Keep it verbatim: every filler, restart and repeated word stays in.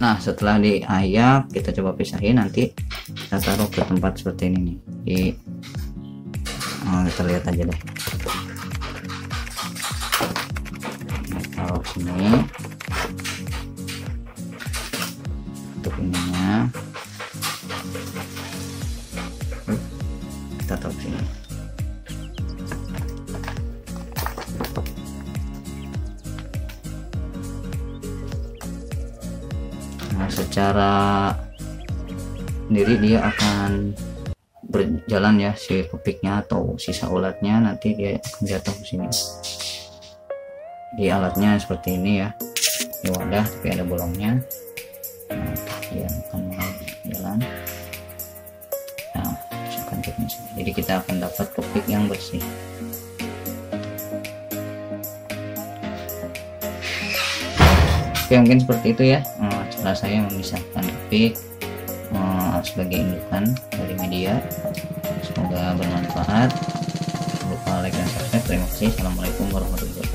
Nah, setelah diayak kita coba pisahin, nanti kita taruh ke tempat seperti ini nih. Jadi, oh, kita lihat aja deh. Kita taruh sini. Untuk ininya. Kita taruh sini. Secara sendiri dia akan berjalan ya, si kepiknya atau sisa ulatnya nanti dia jatuh ke sini. Di alatnya seperti ini ya, di wadah tapi ada bolongnya. Nah, dia akan jalan. Nah, misalkan jadi kita akan dapat kepik yang bersih. Oke, mungkin seperti itu ya. Setelah saya memisahkan kepik uh, sebagai indukan dari media, semoga bermanfaat. Jangan lupa like dan subscribe. Terima kasih. Assalamualaikum warahmatullahi wabarakatuh.